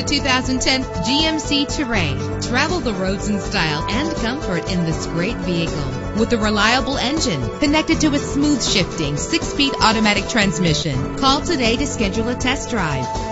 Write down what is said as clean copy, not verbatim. the 2010 GMC Terrain. Travel the roads in style and comfort in this great vehicle with a reliable engine connected to a smooth shifting 6-speed automatic transmission. Call today to schedule a test drive.